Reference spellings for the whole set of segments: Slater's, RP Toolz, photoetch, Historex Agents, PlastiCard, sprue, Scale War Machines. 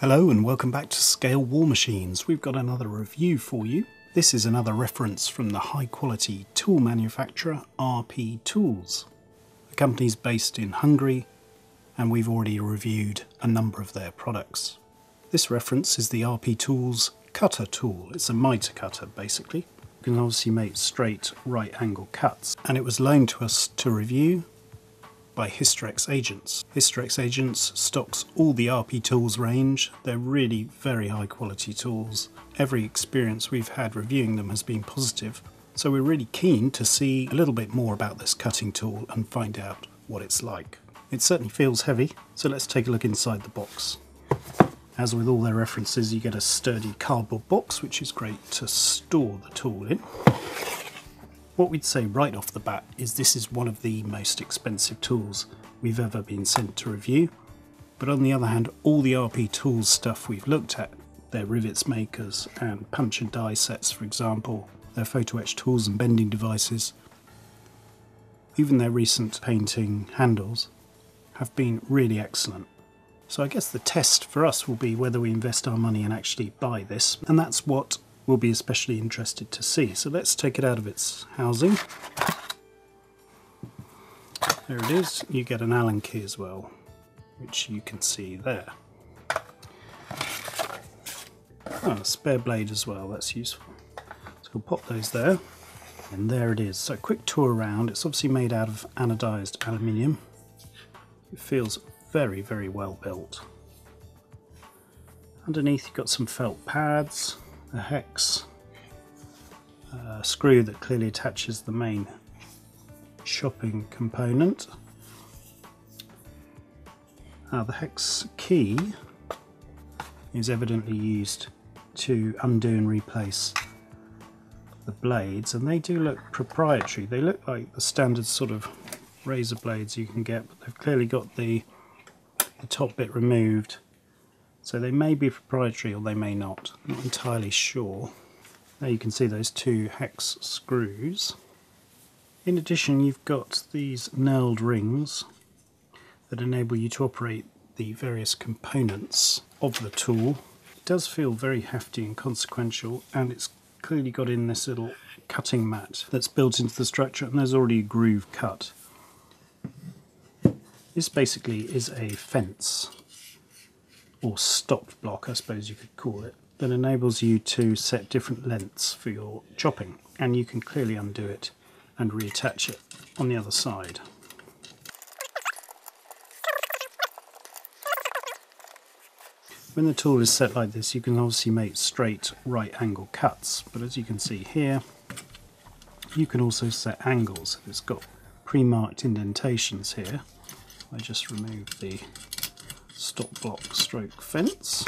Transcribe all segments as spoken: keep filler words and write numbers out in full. Hello and welcome back to Scale War Machines. We've got another review for you. This is another reference from the high-quality tool manufacturer R P Toolz. The company's based in Hungary and we've already reviewed a number of their products. This reference is the R P Toolz cutter tool. It's a mitre cutter basically. You can obviously make straight right-angle cuts and it was loaned to us to review by Historex Agents. Historex Agents stocks all the R P Toolz range. They're really very high quality tools. Every experience we've had reviewing them has been positive, so we're really keen to see a little bit more about this cutting tool and find out what it's like. It certainly feels heavy, so let's take a look inside the box. As with all their references, you get a sturdy cardboard box, which is great to store the tool in. What we'd say right off the bat is this is one of the most expensive tools we've ever been sent to review, but on the other hand, all the R P Toolz stuff we've looked at, their rivets makers and punch and die sets for example, their photo etch tools and bending devices, even their recent painting handles have been really excellent. So I guess the test for us will be whether we invest our money and actually buy this, and that's what we'll be especially interested to see. So let's take it out of its housing. There it is. You get an Allen key as well, which you can see there. Oh, a spare blade as well, that's useful. So we'll pop those there. And there it is. So a quick tour around. It's obviously made out of anodised aluminium. It feels very, very well built. Underneath you've got some felt pads, a hex, a screw that clearly attaches the main chopping component. Uh, the hex key is evidently used to undo and replace the blades, and they do look proprietary. They look like the standard sort of razor blades you can get, but they've clearly got the, the top bit removed. So they may be proprietary or they may not, I'm not entirely sure. Now you can see those two hex screws. In addition, you've got these knurled rings that enable you to operate the various components of the tool. It does feel very hefty and consequential, and it's clearly got in this little cutting mat that's built into the structure, and there's already a groove cut. This basically is a fence, or stopped block I suppose you could call it, that enables you to set different lengths for your chopping, and you can clearly undo it and reattach it on the other side. When the tool is set like this, you can obviously make straight right angle cuts, but as you can see here, you can also set angles. It's got pre-marked indentations here. I just removed the stop block stroke fence.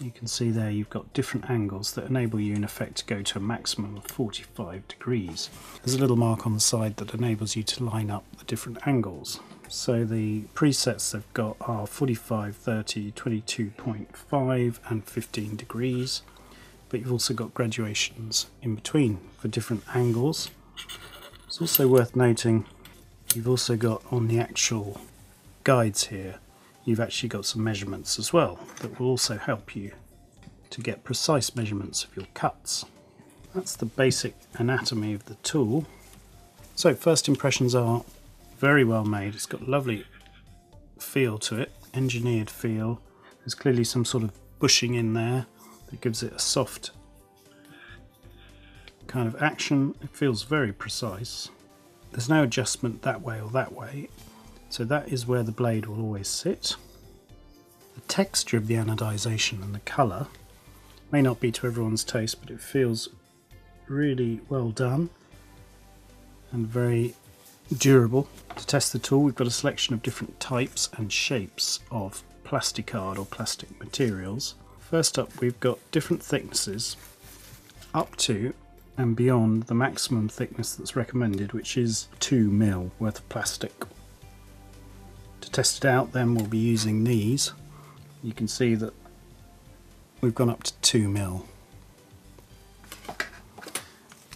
You can see there you've got different angles that enable you in effect to go to a maximum of forty-five degrees. There's a little mark on the side that enables you to line up the different angles. So the presets they've got are forty-five, thirty, twenty-two point five and fifteen degrees, but you've also got graduations in between for different angles. It's also worth noting you've also got on the actual guides here, you've actually got some measurements as well that will also help you to get precise measurements of your cuts. That's the basic anatomy of the tool. So first impressions are very well made. It's got a lovely feel to it, engineered feel. There's clearly some sort of bushing in there that gives it a soft kind of action. It feels very precise. There's no adjustment that way or that way. So that is where the blade will always sit. The texture of the anodisation and the colour may not be to everyone's taste, but it feels really well done and very durable. To test the tool, we've got a selection of different types and shapes of PlastiCard or plastic materials. First up, we've got different thicknesses up to and beyond the maximum thickness that's recommended, which is two mil worth of plastic. To test it out then we'll be using these. You can see that we've gone up to two mil.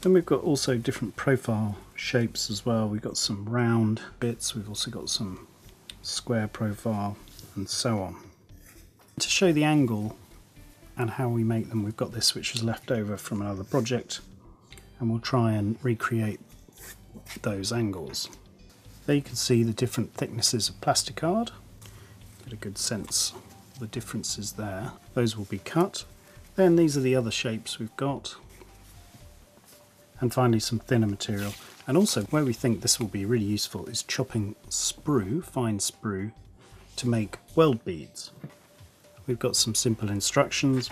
Then we've got also different profile shapes as well. We've got some round bits, we've also got some square profile, and so on. To show the angle and how we make them, we've got this which was left over from another project, and we'll try and recreate those angles. There you can see the different thicknesses of PlastiCard. Get a good sense of the differences there. Those will be cut. Then these are the other shapes we've got. And finally some thinner material. And also where we think this will be really useful is chopping sprue, fine sprue, to make weld beads. We've got some simple instructions.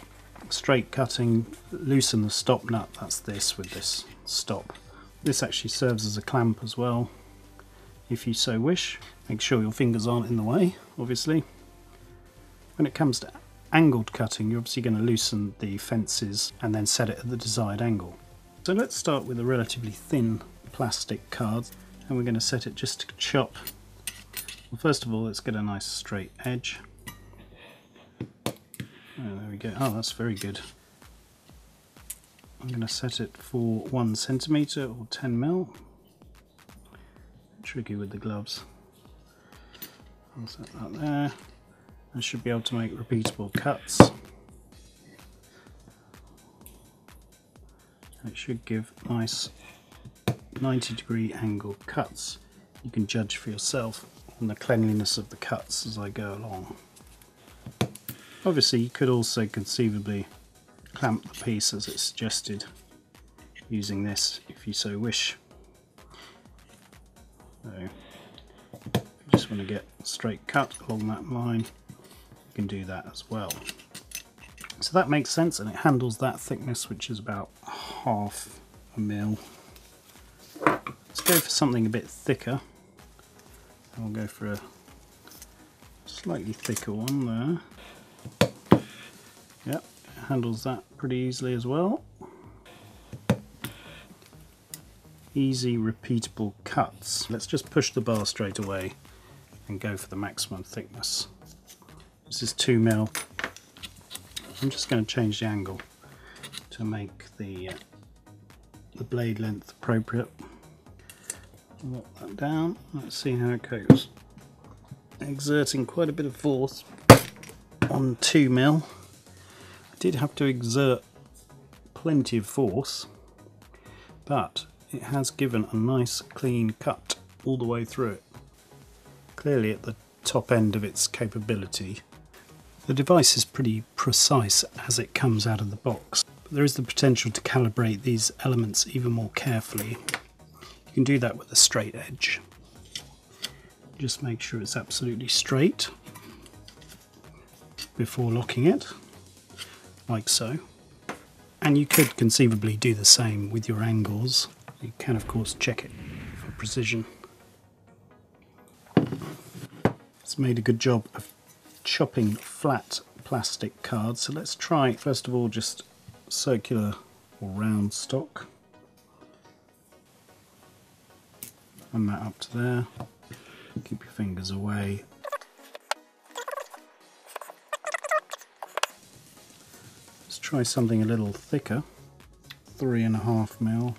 Straight cutting, loosen the stop nut, that's this with this stop. This actually serves as a clamp as well, if you so wish. Make sure your fingers aren't in the way, obviously. When it comes to angled cutting, you're obviously going to loosen the fences and then set it at the desired angle. So let's start with a relatively thin plastic card, and we're going to set it just to chop. Well, first of all, let's get a nice straight edge. Oh, there we go. Oh, that's very good. I'm going to set it for one centimetre or ten mil. Tricky with the gloves. I'll set that there. I should be able to make repeatable cuts. And it should give nice ninety degree angle cuts. You can judge for yourself on the cleanliness of the cuts as I go along. Obviously you could also conceivably clamp the piece as it's suggested using this if you so wish. So if you just want to get a straight cut along that line, you can do that as well. So that makes sense, and it handles that thickness, which is about half a mil. Let's go for something a bit thicker. I'll go for a slightly thicker one there. Yep, it handles that pretty easily as well. Easy repeatable cuts. Let's just push the bar straight away and go for the maximum thickness. This is two mil. I'm just going to change the angle to make the uh, the blade length appropriate. Lock that down. Let's see how it goes. Exerting quite a bit of force on two mil. Did have to exert plenty of force, but it has given a nice clean cut all the way through it. Clearly at the top end of its capability. The device is pretty precise as it comes out of the box, but there is the potential to calibrate these elements even more carefully. You can do that with a straight edge. Just make sure it's absolutely straight before locking it. Like so. And you could conceivably do the same with your angles. You can of course check it for precision. It's made a good job of chopping flat plastic cards. So let's try first of all just circular or round stock. Run that up to there. Keep your fingers away. Try something a little thicker, three and a half mil.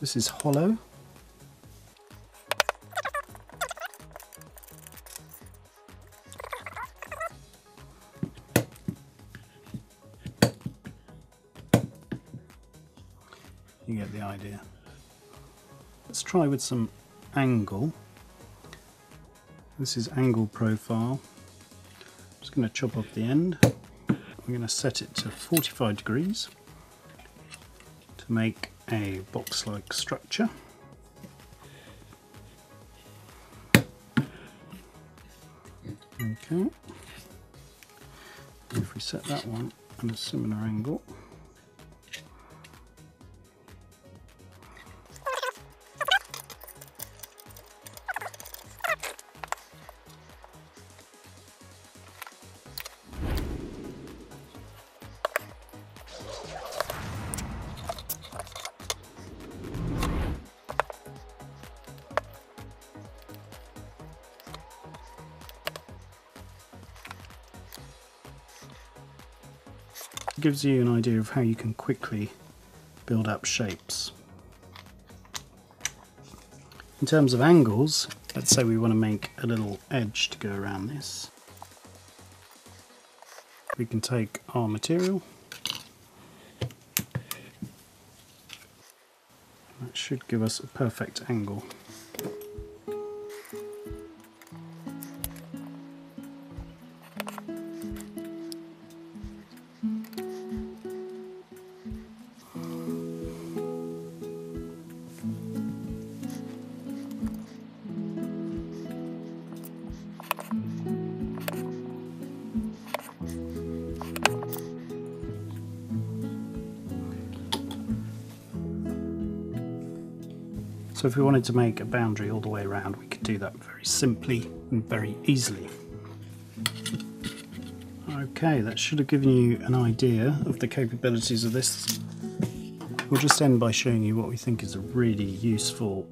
This is hollow. You get the idea. Let's try with some angle. This is angle profile. I'm going to chop off the end. I'm going to set it to forty-five degrees to make a box-like structure. Okay. If we set that one at a similar angle, gives you an idea of how you can quickly build up shapes. in terms of angles, let's say we want to make a little edge to go around this. We can take our material. That should give us a perfect angle. So if we wanted to make a boundary all the way around, we could do that very simply and very easily. Okay, that should have given you an idea of the capabilities of this. We'll just end by showing you what we think is a really useful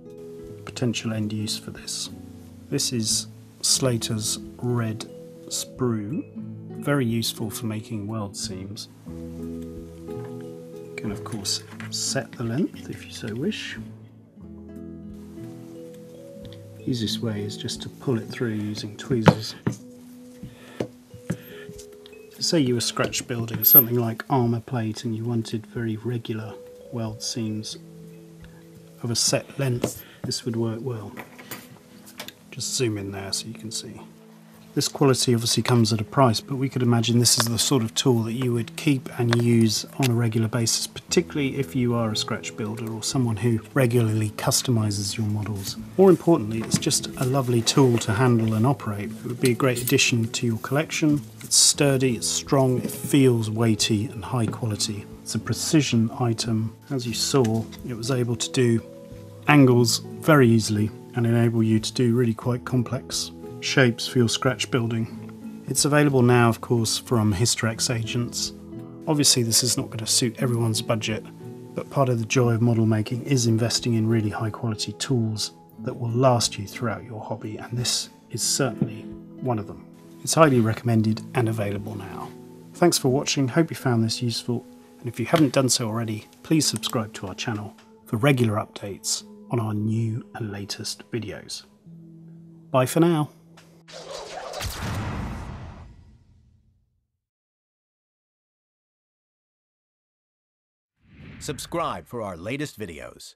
potential end use for this. This is Slater's red sprue, very useful for making weld seams. You can of course set the length if you so wish. Easiest way is just to pull it through using tweezers. Say you were scratch building something like armour plate and you wanted very regular weld seams of a set length, this would work well. Just zoom in there so you can see. This quality obviously comes at a price, but we could imagine this is the sort of tool that you would keep and use on a regular basis, particularly if you are a scratch builder or someone who regularly customizes your models. More importantly, it's just a lovely tool to handle and operate. It would be a great addition to your collection. It's sturdy, it's strong, it feels weighty and high quality. It's a precision item. As you saw, it was able to do angles very easily and enable you to do really quite complex shapes for your scratch building. It's available now, of course, from Historex Agents. Obviously this is not going to suit everyone's budget, but part of the joy of model making is investing in really high quality tools that will last you throughout your hobby, and this is certainly one of them. It's highly recommended and available now. Thanks for watching, hope you found this useful, and if you haven't done so already, please subscribe to our channel for regular updates on our new and latest videos. Bye for now. Subscribe for our latest videos.